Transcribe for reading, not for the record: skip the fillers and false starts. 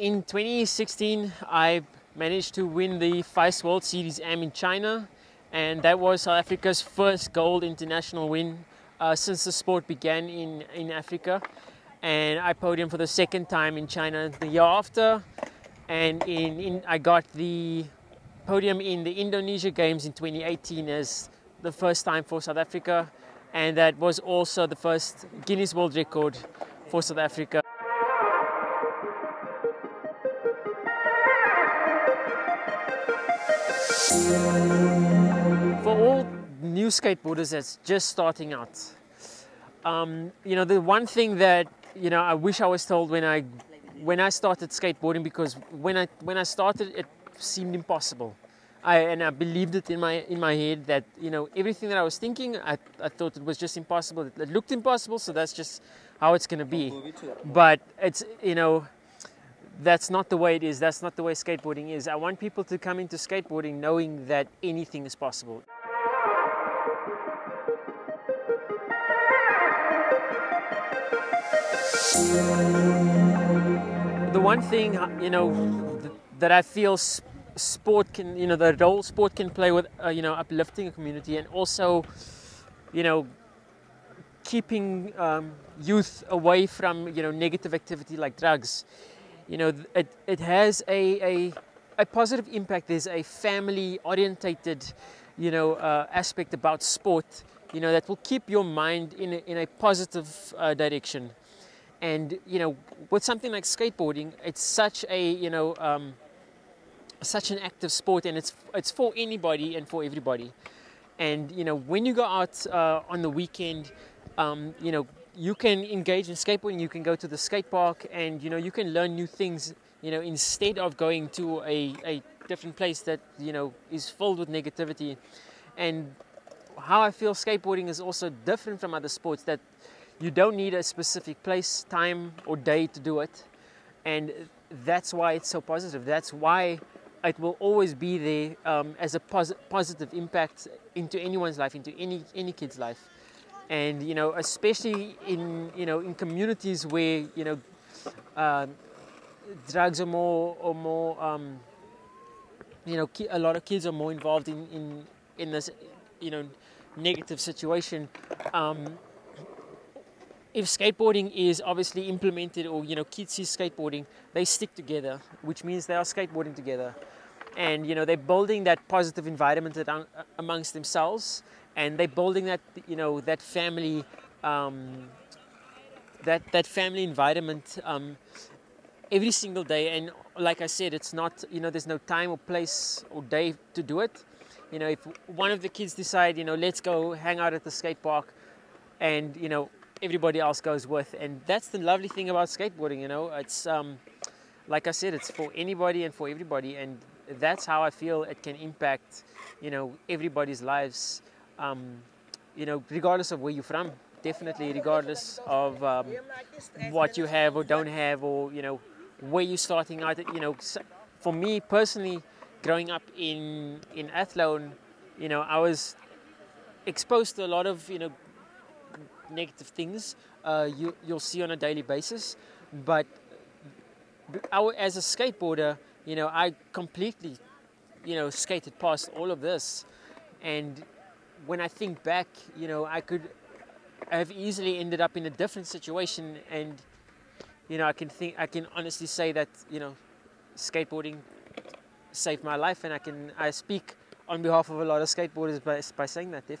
In 2016, I managed to win the FISE World Series AM in China, and that was South Africa's first gold international win since the sport began in Africa. And I podiumed for the second time in China the year after, and I got the podium in the Indonesia Games in 2018 as the first time for South Africa, and that was also the first Guinness World Record for South Africa. For all new skateboarders that's just starting out, the one thing that I wish I was told when I started skateboarding, because when I started it seemed impossible. I believed it in my head that everything that I was thinking, I thought it was just impossible. It looked impossible, so that's just how it's going to be. But it's that's not the way it is. That's not the way skateboarding is. I want people to come into skateboarding knowing that anything is possible. The one thing that I feel sport can, the role sport can play with, uplifting a community, and also, keeping youth away from, negative activity like drugs. It has a positive impact. There's a family-orientated, aspect about sport, that will keep your mind in a positive direction. And, with something like skateboarding, it's such a, such an active sport, and it's for anybody and for everybody. And, when you go out on the weekend, you can engage in skateboarding, you can go to the skate park, and you can learn new things, instead of going to a different place that is filled with negativity. And how I feel skateboarding is also different from other sports, that you don't need a specific place, time or day to do it, and that's why it's so positive. That's why it will always be there as a positive impact into anyone's life, into any kid's life. And especially in communities where drugs are more a lot of kids are more involved in this negative situation. If skateboarding is obviously implemented, or kids see skateboarding, they stick together, which means they are skateboarding together, and they're building that positive environment amongst themselves. And they're building that, that family, that family environment every single day. And like I said, it's not, there's no time or place or day to do it. If one of the kids decide, let's go hang out at the skate park, and everybody else goes with. And that's the lovely thing about skateboarding. It's like I said, it's for anybody and for everybody. And that's how I feel it can impact, everybody's lives. Regardless of where you're from, definitely, regardless of what you have or don't have, or where you're starting out. For me personally, growing up in Athlone, I was exposed to a lot of negative things you'll see on a daily basis. But as a skateboarder, I completely skated past all of this. And when I think back, I could have easily ended up in a different situation, and I can honestly say that skateboarding saved my life, and I speak on behalf of a lot of skateboarders by saying that.